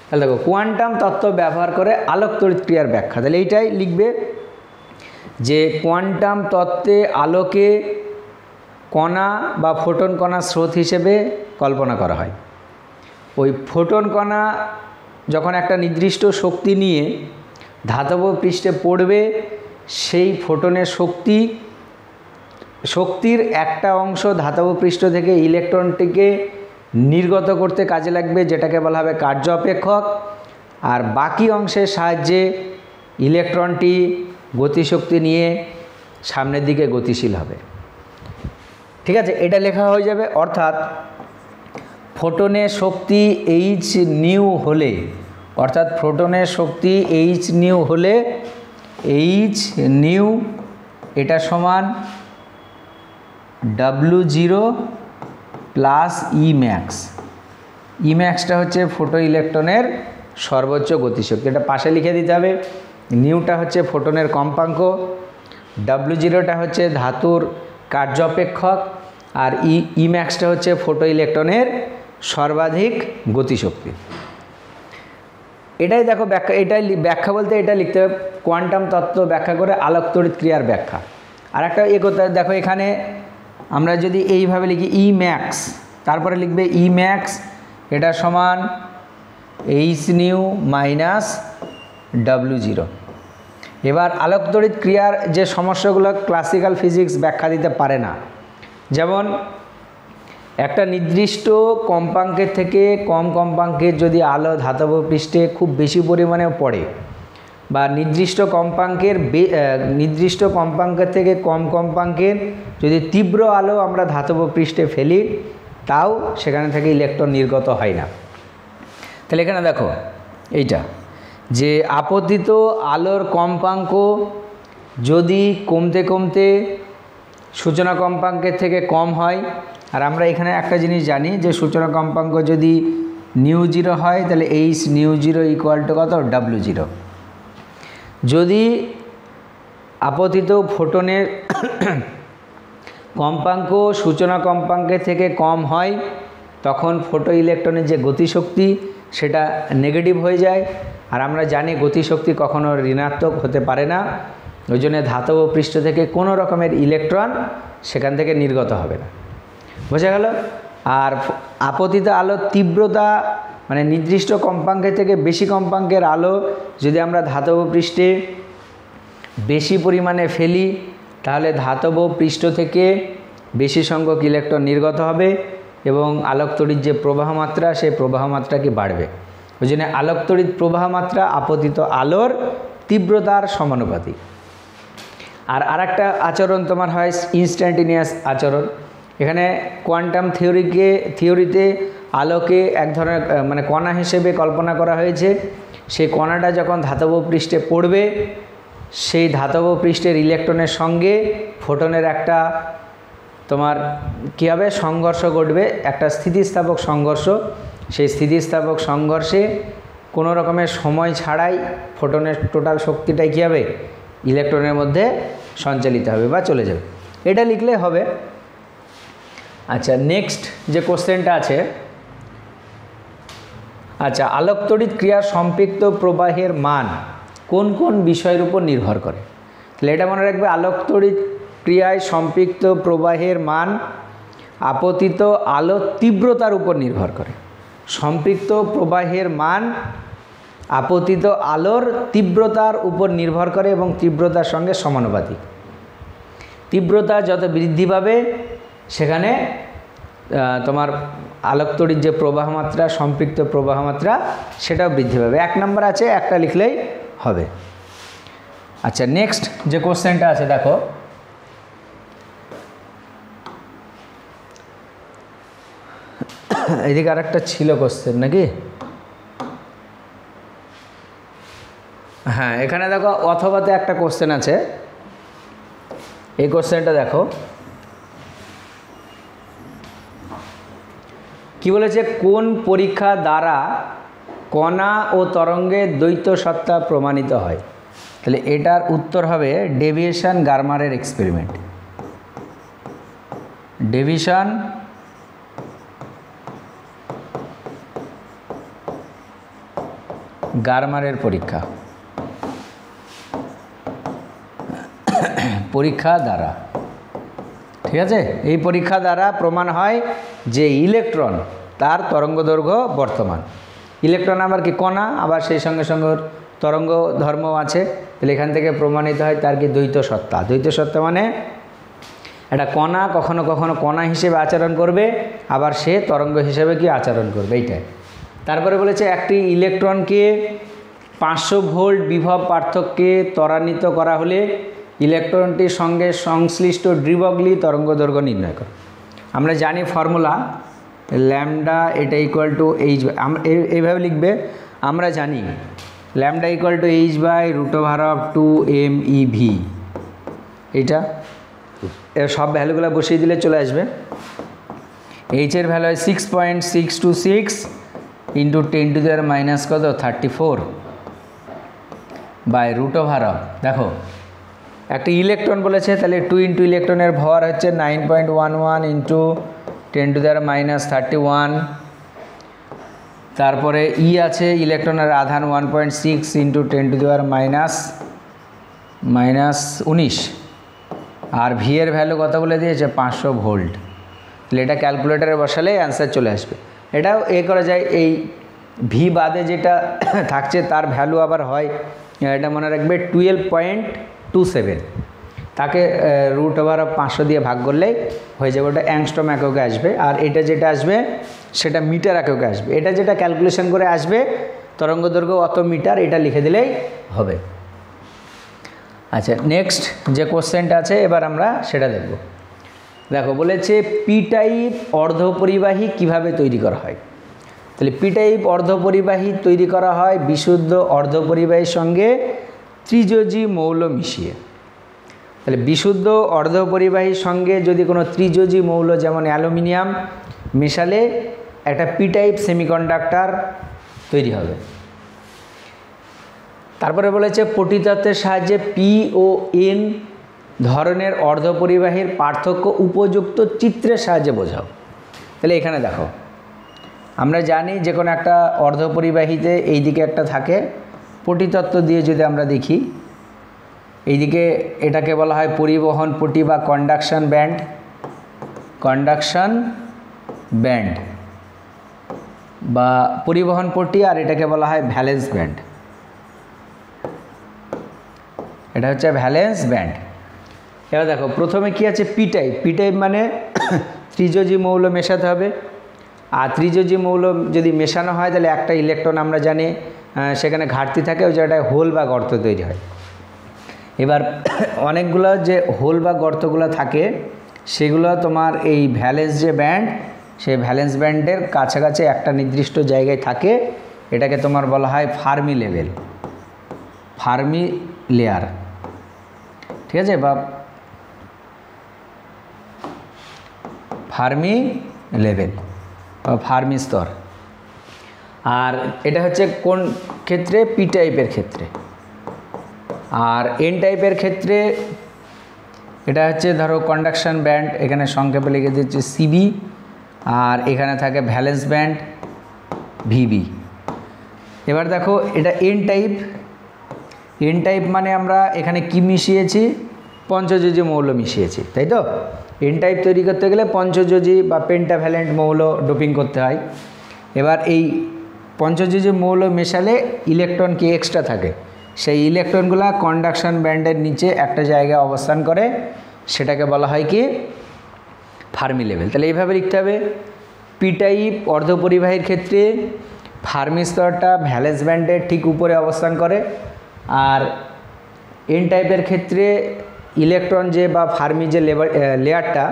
তাহলে দেখো কোয়ান্টাম তত্ত্ব ব্যবহার করে আলোকতড়িৎ ক্রিয়ার ব্যাখ্যা, তাহলে এইটাই লিখবে যে কোয়ান্টাম তত্ত্বে আলোকে কণা বা ফোটন কণা স্রোত হিসেবে কল্পনা করা হয়। ওই ফোটন কণা যখন একটা নির্দিষ্ট শক্তি নিয়ে ধাতব পৃষ্ঠে পড়বে সেই ফোটনের শক্তি শক্তির একটা অংশ ধাতব পৃষ্ঠ থেকে ইলেকট্রনটিকে নির্গত করতে কাজে লাগবে যেটাকে বলা হবে কার্য অপেক্ষক, আর বাকি অংশের সাহায্যে ইলেকট্রনটি গতিশক্তি নিয়ে সামনের দিকে গতিশীল হবে। ঠিক আছে, এটা লেখা হয়ে যাবে। অর্থাৎ ফোটনের শক্তি এইচ নিউ হলে অর্থাৎ ফোটনের শক্তি এইচ নিউ হলে এইচ নিউ এটা সমান W zero plus E max. E ম্যাক্সটা হচ্ছে ফোটো ইলেকট্রনের सर्वोच्च गतिशक्ति एटा पाशे लिखे दिते हबे। निउटा हच्छे फोटोनेर कम्पांक, डब्ल्यू जिरोटा हच्छे धातुर कार्यापेक्षक और इ इ मैक्सटा हच्छे फोटो इलेक्ट्रनेर सर्वाधिक गतिशक्ति। एटाई देखो व्याख्या, एटाई व्याख्या बोलते एटा लिखते हबे কোয়ান্টাম तत्व व्याख्या करे आलोक तड़ित क्रियार व्याख्या। और एक एगोता देखो एखाने आमरा जोदि एइभावे लिखी इ मैक्स, तारपरे लिखबे इ मैक्स एटा समान H nu minus W zero. एबार आलोक तड़ित क्रियार जे समस्यागुलो क्लासिकल फिजिक्स व्याख्या दिते पारे ना, जेमन एकटा निर्दिष्ट कम्पांकेर थेके कम कम्पांकेर जोदि आलो धातव पृष्ठे खूब बेशी परिमाणे पड़े बा निर्दिष्ट कम्पांकेर निर्दिष्ट कम्पांकेर थेके कम कम्पांकेर जोदि तीव्र आलो आमरा धातव पृष्ठे फेली ताओ सेखाने थेके इलेक्ट्रन निर्गत हय ना। তাহলে এখানে দেখো এইটা যে আপতিত আলোর কম্পাঙ্ক যদি কমতে কমতে সূচনা কম্পাঙ্কের থেকে কম হয়, আর আমরা এখানে একটা জিনিস জানি যে সূচনা কম্পাঙ্ক যদি নিউ জিরো হয় তাহলে H nu zero equal to কত ডাব্লিউ জিরো। যদি আপতিত ফোটনের কম্পাঙ্ক সূচনা কম্পাঙ্কের থেকে কম হয় তখন ফোটো ইলেকট্রনের যে গতিশক্তি সেটা নেগেটিভ হয়ে যায়, আর আমরা জানি গতিশক্তি কখনো ঋণাত্মক হতে পারে না। ওই জন্য ধাতব পৃষ্ঠ থেকে কোনো রকমের ইলেকট্রন সেখান থেকে নির্গত হবে না, বোঝা গেল। আর আপতিত আলোর তীব্রতা মানে নির্দিষ্ট কম্পাঙ্কের থেকে বেশি কম্পাঙ্কের আলো যদি আমরা ধাতব পৃষ্ঠে বেশি পরিমাণে ফেলি তাহলে ধাতব পৃষ্ঠ থেকে বেশি সংখ্যক ইলেকট্রন নির্গত হবে এবং আলোক তড়িৎ যে প্রবাহ মাত্রা সেই প্রবাহ মাত্রা কি বাড়বে। ওই জন্য আলোক তড়িৎ প্রবাহ মাত্রা আপতিত আলোর তীব্রতার সমানুপাতিক। আর আরেকটা আচরণ তোমার হয় ইনস্ট্যান্টিনিয়াস আচরণ। এখানে কোয়ান্টাম থিওরিকে থিওরিতে আলোকে এক ধরনের মানে কণা হিসেবে কল্পনা করা হয়েছে। সেই কণাটা যখন ধাতব পৃষ্ঠে পড়বে সেই ধাতব পৃষ্ঠের ইলেকট্রনের সঙ্গে ফোটনের একটা তোমার কী হবে সংঘর্ষ ঘটবে, একটা স্থিতিস্থাপক সংঘর্ষ। সেই স্থিতিস্থাপক সংঘর্ষে কোনো রকমের সময় ছাড়াই ফোটনের টোটাল শক্তিটাই কী হবে ইলেকট্রনের মধ্যে সঞ্চালিত হবে বা চলে যাবে। এটা লিখলে হবে। আচ্ছা নেক্সট যে কোশ্চেনটা আছে, আচ্ছা আলোক তড়িৎ ক্রিয়ার সম্পৃক্ত প্রবাহের মান কোন কোন বিষয়ের উপর নির্ভর করে। তাহলে এটা মনে রাখবে আলোক তড়িৎ ক্রিয়ায় সম্পৃক্ত প্রবাহের মান আপতিত আলোর তীব্রতার উপর নির্ভর করে। সম্পৃক্ত প্রবাহের মান আপতিত আলোর তীব্রতার উপর নির্ভর করে এবং তীব্রতার সঙ্গে সমানুপাতিক। তীব্রতা যত বৃদ্ধি পাবে সেখানে তোমার আলোক তড়িৎ যে প্রবাহ মাত্রা সম্পৃক্ত প্রবাহ মাত্রা সেটাও বৃদ্ধি পাবে। এক নম্বর আছে, একটা লিখলেই হবে। আচ্ছা নেক্সট যে কোশ্চেনটা আছে দেখো, এদিকে আরেকটা ছিল কোশ্চেন নাকি, হ্যাঁ এখানে দেখো অথবাতে একটা কোশ্চেন আছে। এই কোশ্চেনটা দেখো কি বলেছে, কোন পরীক্ষা দ্বারা কণা ও তরঙ্গের দ্বৈত সত্তা প্রমাণিত হয়। তাহলে এটার উত্তর হবে ডেভিয়েশন গারমারের এক্সপেরিমেন্ট। ডেভিয়েশন গারমারের পরীক্ষা পরীক্ষা দ্বারা, ঠিক আছে, এই পরীক্ষা দ্বারা প্রমাণ হয় যে ইলেকট্রন তার তরঙ্গ দৈর্ঘ্য বর্তমান। ইলেকট্রন আবার কি কণা, আবার সেই সঙ্গে সঙ্গে তরঙ্গ ধর্ম আছে। তাহলে এখান থেকে প্রমাণিত হয় তার কি দ্বৈত সত্তা। দ্বৈত সত্তা মানে একটা কণা কখনো কখনো কণা হিসেবে আচরণ করবে, আবার সে তরঙ্গ হিসেবে কি আচরণ করবে, এইটাই। তারপরে বলেছে একটি ইলেকট্রনকে পাঁচশো ভোল্ট বিভব পার্থক্যে ত্বরান্বিত করা হলে ইলেকট্রনটির সঙ্গে সংশ্লিষ্ট ড্রিবগলি তরঙ্গ দৈর্ঘ্য নির্ণয় করে। আমরা জানি ফর্মুলা ল্যামডা এটা ইকুয়াল টু এইচ, এইভাবে লিখবে। আমরা জানি lambda equal to H by root over of two M E V. এইটা সব ভ্যালুগুলো বসিয়ে দিলে চলে আসবে। এইচের ভ্যালু হয় six point six two six, into ten to the minus कत thirty four by root over देखो एक इलेक्ट्रन बोले टू इंटू इलेक्ट्रनर भर हे nine point one one into ten to the minus thirty one तारपरे ई आछे इलेक्ट्रनर आधान one point six into ten to the minus minus उन्नीस और भि एर भैलू कत बोले दिए पाँचशो भोल्ट तो क्यालकुलेटरे बसाले आंसर चले आसबे एटाओ ए करा जाए भि बादे जेटा थाकछे तार भैलू आबार हय एटा मने राखबे टुएल्व पॉइंट टू सेभेन ताके रूट ओवर पाँचशो दिए भाग करलेई हये जाबे ओटा एंगस्ट्रम एकके आसबे आर एटा जेटा आसबे सेटा मीटार एकके आसबे एटा जेटा क्यालकुलेशन करे आसबे तरंग दैर्घ्य अत मीटार एटा लिखे दिलेई हबे। अच्छा नेक्स्ट जे क्वेश्चनटा आछे एबार आमरा सेटा देखबो देखो बोले पी टाइप अर्धपरिबाही किभाबे तैरी करा हय ताहले पी टाइप अर्धपरिबाही तैरी करा हय विशुद्ध अर्धपरिबाहीर संगे त्रिजोजी मौल मिशिए ताहले विशुद्ध अर्धपरिबाहीर संगे यदि कोनो त्रिजोजी मौल जेमन अ্যালুমিনিয়াম मेशाले एकटा पी टाइप सेमिकंडाक्टर तैरी हबे। तारपरे बोलेছে পটিতত্ত্বের সাহায্যে पी ओ एन धरनेर अर्धपरिबाहीर पार्थक्य उपयुक्त चित्रेर साहाज्ये बोझाओ ताहले एखाने देखो आमरा जानी जे कोनो एकटा अर्धपरिबाहीते एई दिके एकटा थाके पटितत्त्व दिये जोदि आमरा देखी एई दिके एटाके बला हय परिवहन पटी बा कन्डाक्शन बैंड कन्डाक्शन बैंड बा परिवहन पटी आर एटाके बला हय भ्यालेंस बैंड एटा हच्छे भ्यालेंस बैंड। एबार देखो प्रथमे कि आछे पी टाइप पी टाइप माने त्रिजोजी मौल मेशाते हबे आर त्रिजोजी मौल यदि मेशानो हय ताहले एकटा इलेक्ट्रन आमरा जानी सेखाने घाटती थाके ओई जायगाटाय होल बा गर्त तैरि हय। एबार अनेकगुलो जे होल बा गर्तगुलो थाके सेगुलो तोमार एई भ्यालेंस जे बैंड सेई भ्यालेंस बैंडेर काछाकाछि एकटा निर्दिष्ट जायगाय थाके एटाके तोमार बला हय फार्मी लेभेल फार्मी लेयार ठीक आछे बा फार्मी लेवल और फार्मी स्तर और एटा होच्छे कोन क्षेत्रे पी टाइपर क्षेत्रे और एन टाइपर क्षेत्रे एटा होच्छे धरो कंडक्शन बैंड एखाने संक्षेपे लिखे दिच्छे सीबी और एखाने थाके भ्यालेंस बैंड भिबी। एबार देखो एटा एन टाइप एन टाइप माने आमरा एखाने कि मिशिएछि पंचजोजी मौल मिशिएछि ताई तो एन टाइप तैरि करते गले पंचजोजी बा पेंटाभैलेंट मौल डोपिंग करते हैं। एबार एई पंचजोजी मौल मेशाले इलेक्ट्रन की एक्सट्रा थाके सेई इलेक्ट्रनगुला कंडक्शन बैंडेर नीचे एकटा जायगाय अवस्थान करे सेटाके बला हय कि फार्मी लेवल ताहले एइभाबे लिखते हबे पी टाइप अर्धपरिबाहीर क्षेत्रे फार्मी स्तरटा भ्यालेंस बैंडेर ठीक उपरे अवस्थान करे आर एन टाइपेर क्षेत्रे इलेक्ट्रन जे बा फार्मी जे लेयारटा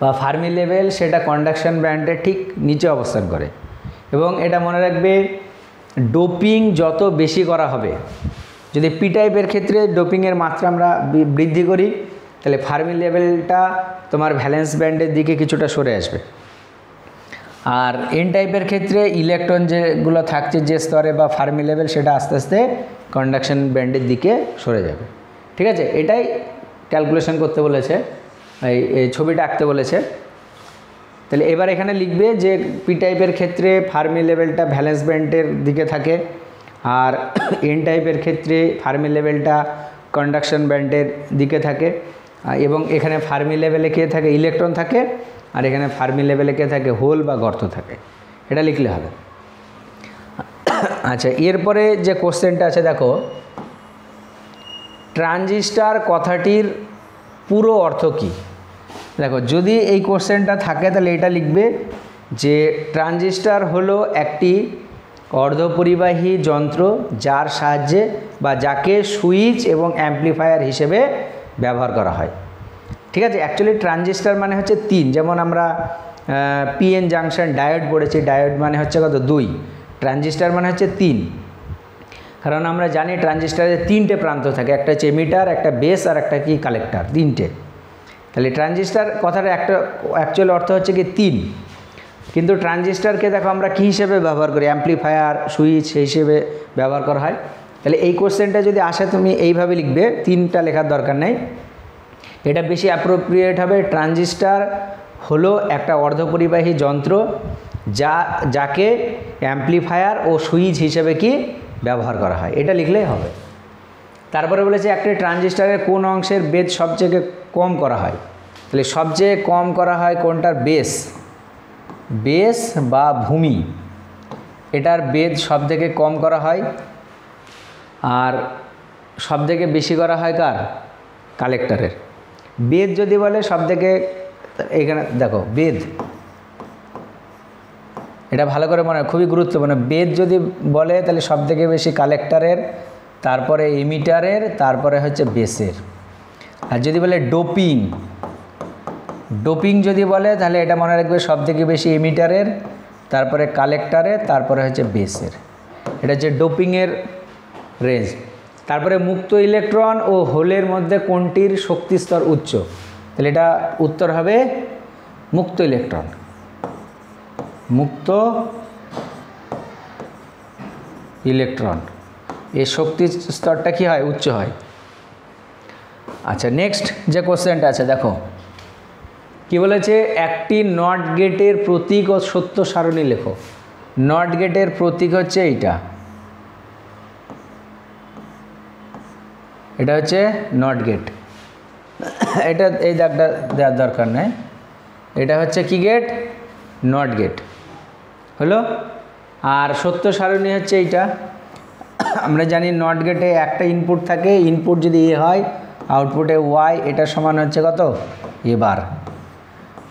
बा फार्मी लेवल सेटा कंडक्शन बैंडे ठीक नीचे अवस्थान करे एबं एटा मने राखबे डोपिंग जतो बेशी करा हबे यदि पी टाइपेर क्षेत्रे डोपिंगेर मात्रा आमरा बृद्धि करी ताहले फार्मी लेवलटा तोमार भ्यालेंस बैंडेर दिके किछुटा सरे आसबे आर एन टाइपेर क्षेत्रे इलेक्ट्रन जेगुलो थाकछे जे स्तरे बा फार्मी लेवल सेटा आस्ते आस्ते कंडक्शन बैंडेर दिके सरे जाबे ठीक है एटाई क्यालकुलेशन करते छविटा आँकते तेल एबार एखाने लिखबे जे पी टाइपेर क्षेत्रे फार्मी लेवलटा भ्यालेंस बैंडेर दिके थाके आर एन टाइपेर क्षेत्रे फार्मी लेवलटा कंडक्शन बैंडेर दिके थाके एबं एखाने फार्मी लेवले के थाके इलेक्ट्रन थाके आर एखाने फार्मी लेवले के थाके होल बा गर्त थाके एटा लिखले हबे। अच्छा एरपरे जे क्वेश्चनटा आछे देखो ट्रांजिस्टर कथाटिर पुरो अर्थ की देखो जदि ये कोश्चेनटा थाके ताहले एटा लिखबे जे ट्रांजिस्टर हलो एकटी अर्धपरिबाही यंत्र जार साहाज्ये बा जाके सुइच एवं एम्प्लीफायर हिसेबे व्यवहार करा हय ठीक है एक्चुअली ट्रांजिस्टर माने हच्छे तीन जेमन आमरा पीएन जंक्शन डायोड पड़ेछि डायोड माने हच्छे कत दुई ट्रांजिस्टर माने हच्छे तीन कारण आमरा जानी ट्रांजिस्टारे तीनटे प्रान्त थाके एकटा हच्छे एमिटार एकटा बेस और एकटा कि कलेक्टर तीनटे ताहले ट्रांजिस्टर कथार एकटा एक्चुअल अर्थ हच्छे कि तीन किंतु ट्रांजिस्टर के देखो हमारा कि हिसेबे व्यवहार करी एम्प्लीफायर सुइच हिसेबे व्यवहार करा हय। তাহলে এই কোশ্চেনটা যদি আসে তুমি এইভাবে লিখবে, তিনটা লেখার দরকার নেই, এটা বেশি অ্যাপ্রোপ্রিয়েট হবে। ট্রানজিস্টর হলো একটা অর্ধপরিবাহী যন্ত্র যা যাকে অ্যাম্প্লিফায়ার ও সুইচ হিসেবে কি ব্যবহার করা হয়, এটা লিখলেই হবে। তারপরে বলেছে একটা ট্রানজিস্টরের কোন অংশের বেধ সবচেয়ে কম করা হয়, তাহলে সবচেয়ে কম করা হয় কোনটার বেস, বেস বা ভূমি, এটার বেধ সবথেকে কম করা হয়। আর সবথেকে বেশি করা হয় কার, কালেক্টরের। বেদ যদি বলে সবথেকে, এখানে দেখো বেদ, এটা ভালো করে মনে হয়, খুবই গুরুত্বপূর্ণ। বেদ যদি বলে তাহলে সবথেকে বেশি কালেক্টরের, তারপরে এমিটারের, তারপরে হচ্ছে বেসের। আর যদি বলে ডোপিং, ডোপিং যদি বলে তাহলে এটা মনে রাখবে সবথেকে বেশি এমিটারের, তারপরে কালেক্টরের, তারপরে হচ্ছে বেসের। এটা হচ্ছে ডোপিংয়ের রেঞ্জ। তারপরে মুক্ত ইলেকট্রন ও হোলের মধ্যে কোনটির শক্তিস্তর উচ্চ, তাহলে এটা উত্তর হবে মুক্ত ইলেকট্রন, মুক্ত ইলেকট্রন এর শক্তিস্তরটা কি হয়, উচ্চ হয়। আচ্ছা নেক্সট যে কোশ্চেনটা আছে দেখো কি বলেছে, একটি নট গেটের প্রতীক ও সত্য সারণী লেখো। নট গেটের প্রতীক হচ্ছে এইটা, এটা হচ্ছে নট গেট, এটা এই দাগটা দেওয়ার দরকার নেই, এটা হচ্ছে কি গেট, নট গেট হলো। আর সত্য সারণী হচ্ছে এইটা, আমরা জানি নট গেটে একটা ইনপুট থাকে, ইনপুট যদি এ হয় আউটপুটে ওয়াই, এটা সমান হচ্ছে কত এ বার,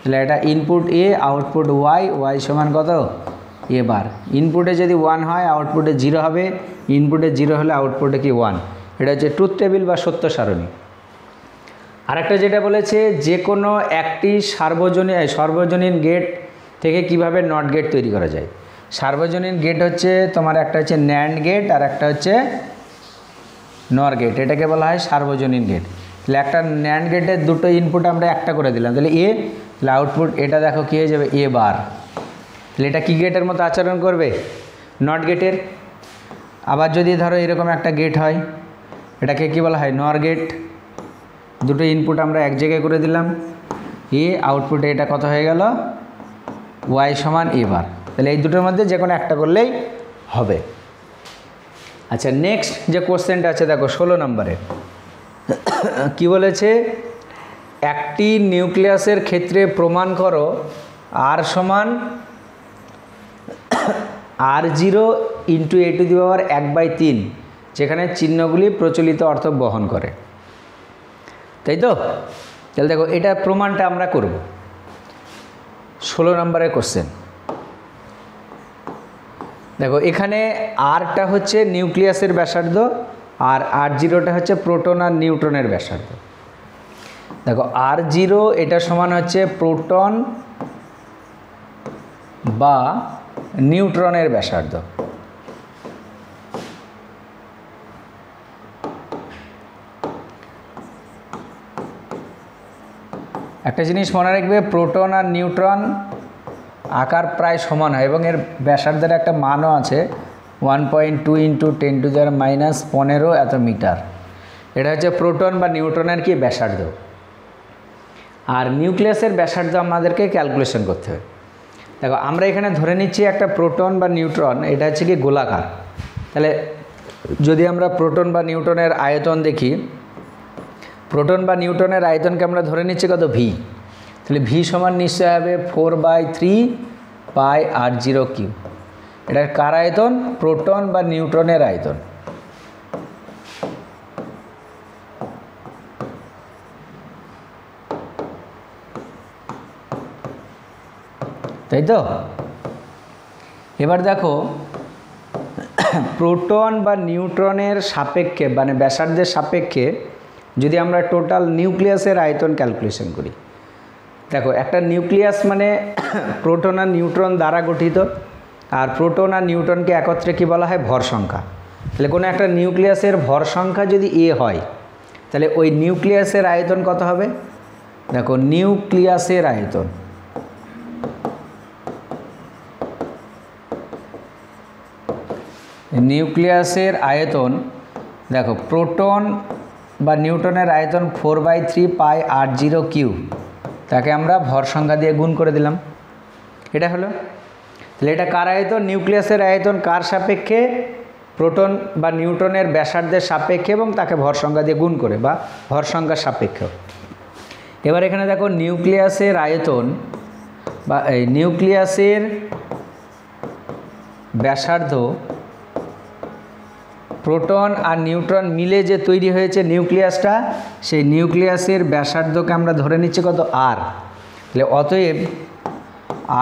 তাহলে এটা input A output Y, Y সমান কত এ বার। ইনপুটে যদি ওয়ান হয় আউটপুটে জিরো হবে, ইনপুটে জিরো হলে আউটপুটে কি ওয়ান, এটা হচ্ছে ট্রুথ টেবিল বা সত্য সারণী। আরেকটা যেটা বলেছে যে কোনো একটি সার্বজনীন সর্বজনীন গেট থেকে কিভাবে নট গেট তৈরি করা যায়। সার্বজনীন গেট হচ্ছে তোমার একটা হচ্ছে ন্যান্ড গেট আর একটা হচ্ছে নর গেট, এটাকে বলা হয় সার্বজনীন গেট। তাহলে একটা ন্যান্ড গেটের দুটো ইনপুট আমরা একটা করে দিলাম, তাহলে এ, তাহলে আউটপুট এটা দেখো কী হয়ে যাবে এ বার, তাহলে এটা কী গেটের মতো আচরণ করবে, নট গেটের। আবার যদি ধরো এরকম একটা গেট হয়, এটাকে কী বলা হয় নর গেট, দুটো ইনপুট আমরা এক জায়গায় করে দিলাম, এ আউটপুটে এটা কত হয়ে গেল ওয়াই সমান এ বার, তাহলে এই দুটোর মধ্যে যে কোনো একটা করলেই হবে। আচ্ছা নেক্সট যে কোশ্চেনটা আছে দেখো ষোলো নম্বরে কি বলেছে, একটি নিউক্লিয়াসের ক্ষেত্রে প্রমাণ করো আর সমান R zero into A to the power এক বাই তিন, যেখানে চিহ্নগুলি প্রচলিত অর্থ বহন করে, তাই তো। তাহলে দেখো এটা প্রমাণটা আমরা করব, ষোলো নম্বরের কোশ্চেন। দেখো এখানে আরটা হচ্ছে নিউক্লিয়াসের ব্যাসার্ধ আর আর জিরোটা হচ্ছে প্রোটন আর নিউট্রনের ব্যাসার্ধ। দেখো আর জিরো এটা সমান হচ্ছে প্রোটন বা নিউট্রনের ব্যাসার্ধ, একটা জিনিস মনে রাখবে প্রোটন আর নিউট্রন আকার প্রায় সমান হয় এবং এর ব্যাসার্ধের একটা মানও আছে one point two into ten to the minus পনেরো এত মিটার, এটা হচ্ছে প্রোটন বা নিউট্রনের কি ব্যাসার্ধ। আর নিউক্লিয়াসের ব্যাসার্ধ আমাদেরকে ক্যালকুলেশন করতে হবে। দেখো আমরা এখানে ধরে নিচ্ছি একটা প্রোটন বা নিউট্রন, এটা হচ্ছে কি গোলাকার, তাহলে যদি আমরা প্রোটন বা নিউট্রনের আয়তন দেখি, প্রোটন বা নিউট্রনের আয়তনকে আমরা ধরে নিচ্ছি কত ভি, তাহলে ভি সমান নিশ্চয় হবে four by three pi R zero cube, এটার কার আয়তন, প্রোটন বা নিউট্রনের আয়তন। তাই তো এবার দেখো প্রোটন বা নিউট্রনের সাপেক্ষে মানে ব্যাসার্ধের সাপেক্ষে যদি আমরা টোটাল নিউক্লিয়াসের আয়তন ক্যালকুলেশন করি, দেখো একটা নিউক্লিয়াস মানে প্রোটন আর নিউট্রন দ্বারা গঠিত, আর প্রোটন আর নিউট্রনকে একত্রে কি বলা হয় ভর সংখ্যা। তাহলে কোনো একটা নিউক্লিয়াসের ভর সংখ্যা যদি এ হয় তাহলে ওই নিউক্লিয়াসের আয়তন কত হবে, দেখো নিউক্লিয়াসের আয়তন নিউক্লিয়াসের আয়তন দেখো প্রোটন বা নিউটনের আয়তন फोर बाई थ्री पाई आठ जिरो किऊ ताके आमरा भर संख्या दिए गुण कर दिलाम एटा हलो ताहले एटा कार आयतन নিউক্লিয়াসের আয়তন कार सापेक्षे प्रोटन बा নিউটনের ব্যাসার্ধের সাপেক্ষে এবং তাকে ভর সংখ্যা দিয়ে গুণ করে বা ভর সংখ্যার সাপেক্ষে। এবার এখানে দেখো নিউক্লিয়াসের আয়তন বা এই নিউক্লিয়াসের ব্যাসার্ধ प्रोटन और নিউট্রন मिले जो তৈরি হয়েছে নিউক্লিয়াসটা সেই নিউক্লিয়াসের ব্যাসার্ধকে আমরা ধরে নিচ্ছি কত r তাহলে অতএব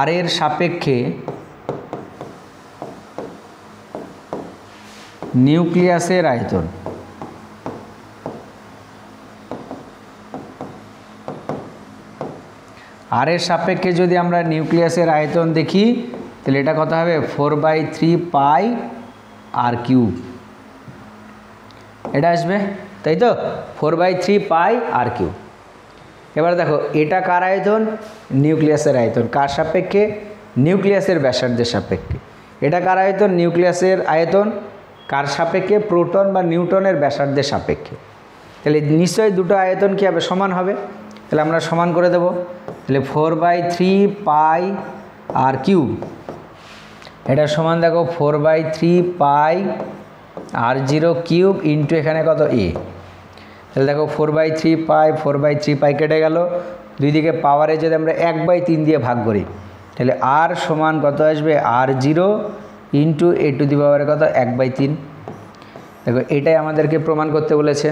r এর সাপেক্ষে নিউক্লিয়াসের আয়তন r এর সাপেক্ষে যদি আমরা নিউক্লিয়াসের আয়তন দেখি তাহলে এটা কত হবে four by three pi r cube এটা আসবে তাই তো four by three pi r cube. এবার দেখো এটা কার আয়তন নিউক্লিয়াসের আয়তন কার সাপেক্ষে নিউক্লিয়াসের ব্যাসার্ধের সাপেক্ষে এটা কার আয়তন নিউক্লিয়াসের আয়তন कार सपेक्षे प्रोटन बा निउटनेर व्यासार्धे सपेक्षे ताहले निश्चय दुटो आयतन कि हबे समान हबे ताहले आमरा समान करे देब ताहले four by three pi R cube एटा समान देखो four by three pi R zero cube into एखाने कत ए ताहले देखो four by three pi four by three pi केटे गेल दुई दिके पावारे जोदि आमरा एक बाई तीन दिए भाग करी ताहले आर समान कत आसबे R zero into A to the power कत एक बाई तीन देखो एटाई आमादेरके प्रमाण करते बोलेছে।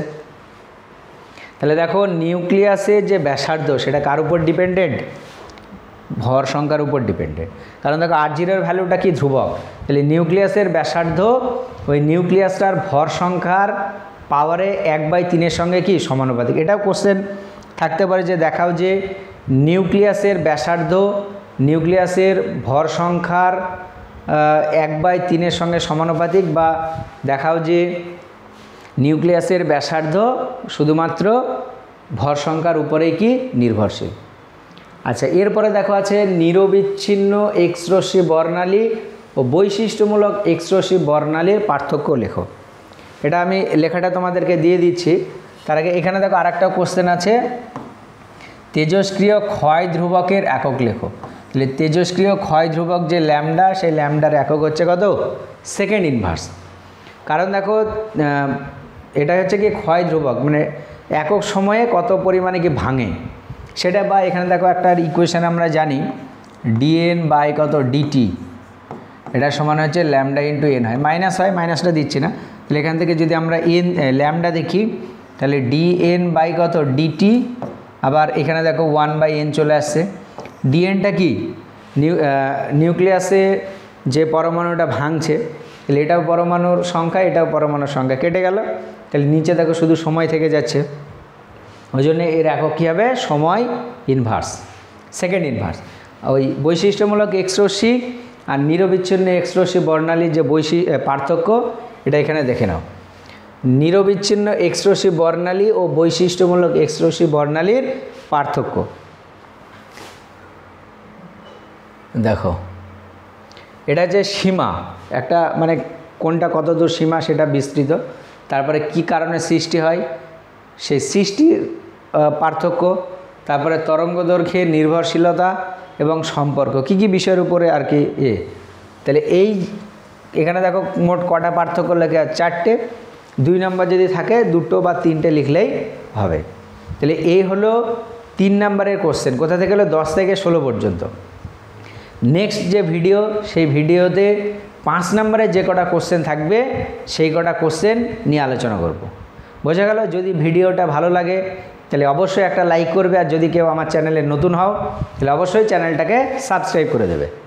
তাহলে দেখো নিউক্লিয়াসের যে ব্যাসার্ধ সেটা কার উপর ডিপেন্ডেন্ট ভর সংখ্যার উপর ডিপেন্ডেন্ট কারণ দেখো আর জিরোর ভ্যালুটা কি ধ্রুবক তাহলে নিউক্লিয়াসের ব্যাসার্ধ ওই নিউক্লিয়াসটার ভর সংখ্যার পাওয়ারে এক বাই তিনের সঙ্গে কি সমানুপাতিক। এটাও কোশ্চেন থাকতে পারে যে দেখাও যে নিউক্লিয়াসের ব্যাসার্ধ নিউক্লিয়াসের ভর সংখ্যার एक बाई तीन संगे समानुपातिक बा देखाओ जे निউক্লিয়াসের व्यासार्ध शुधुमात्र भर संख्यार उपरे कि निर्भरशील। अच्छा एरपर देखो आछे निरबिच्छिन्न एक्सरश्मि बर्णाली और वैशिष्ट्यमूलक एक्सरश्मि बर्णालीर पार्थक्य लेखो एटा आमि लेखाटा तोमादेरके दिए दिच्छि। तार आगे एखाने देखो आरेकटा कोश्चेन आछे तेजस्क्रिय क्षय ध्रुवकेर एकक लेखो তাহলে তেজস্ক্রিয় ক্ষয় ধ্রুবক যে ল্যামডা সেই ল্যামডার একক হচ্ছে কত সেকেন্ড ইনভার্স কারণ দেখো এটা হচ্ছে কি ক্ষয় ধ্রুবক মানে একক সময়ে কত পরিমাণে কি ভাঙে সেটা বা এখানে দেখো একটা ইকুয়েশন আমরা জানি ডিএন বাই কত ডিটি এটা সমান হচ্ছে ল্যামডা ইনটু এন হয় মাইনাস হয় মাইনাসটা দিচ্ছি না তাহলে এখান থেকে যদি আমরা এন ল্যামডা দেখি তাহলে ডিএন বাই কত ডিটি আবার এখানে দেখো ওয়ান বাই এন চলে আসছে ডিএনটা কি নিউক্লিয়াসে যে পরমাণুটা ভাঙছে তাহলে এটাও পরমাণুর সংখ্যা এটাও পরমাণুর সংখ্যা কেটে গেল তাহলে নিচে দেখো শুধু সময় থেকে যাচ্ছে ওই জন্য এর একক কী হবে সময় ইনভার্স সেকেন্ড ইনভার্স। ওই বৈশিষ্ট্যমূলক এক্সরশ্মি আর নিরবিচ্ছিন্ন এক্সরশ্মি বর্ণালীর যে বৈশি পার্থক্য এটা এখানে দেখে নাও নিরবিচ্ছিন্ন এক্সরশ্মি বর্ণালী ও বৈশিষ্ট্যমূলক এক্সরশ্মি বর্ণালীর পার্থক্য দেখো এটা যে সীমা একটা মানে কোনটা কতদূর সীমা সেটা বিস্তৃত তারপরে কি কারণে সৃষ্টি হয় সেই সৃষ্টির পার্থক্য তারপরে তরঙ্গ দৈর্ঘ্যের নির্ভরশীলতা এবং সম্পর্ক কি কি বিষয়ের উপরে আর কি এ তাহলে এই এখানে দেখো মোট কটা পার্থক্য লেখা চারটে দুই নম্বর যদি থাকে দুটো বা তিনটে লিখলেই হবে। তাহলে এই হলো তিন নম্বরের কোশ্চেন কোথা থেকে হলো দশ থেকে ষোলো পর্যন্ত। नेक्स्ट जे भिडियो से भिडियोते पाँच नम्बर जे कटा कोश्चेन थाकबे सेई कटा कोश्चेन निये आलोचना करब। बोझा गेल जदि भिडियोटा भालो लागे ताहले अवश्य एकटा लाइक करबे और जदि केउ आमार चैनेले नतून हओ ताहले अवश्य चैनलटाके सबस्क्राइब करे देबे।